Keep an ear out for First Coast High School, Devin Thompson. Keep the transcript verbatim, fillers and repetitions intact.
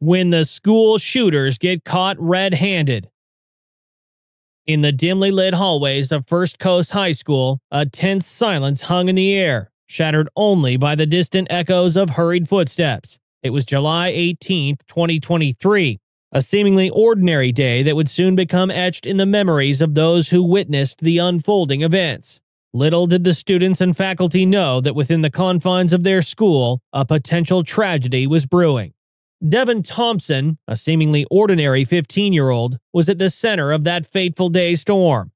when the school shooters get caught red-handed. In the dimly lit hallways of First Coast High School, a tense silence hung in the air, shattered only by the distant echoes of hurried footsteps. It was July eighteenth, twenty twenty-three, a seemingly ordinary day that would soon become etched in the memories of those who witnessed the unfolding events. Little did the students and faculty know that within the confines of their school, a potential tragedy was brewing. Devin Thompson, a seemingly ordinary fifteen-year-old, was at the center of that fateful day's storm.